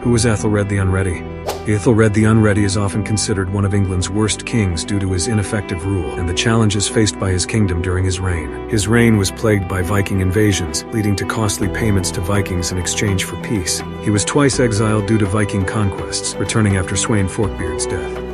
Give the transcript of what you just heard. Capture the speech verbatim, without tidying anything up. Who was Æthelred the Unready? Æthelred the Unready is often considered one of England's worst kings due to his ineffective rule and the challenges faced by his kingdom during his reign. His reign was plagued by Viking invasions, leading to costly payments to Vikings in exchange for peace. He was twice exiled due to Viking conquests, returning after Sweyn Forkbeard's death.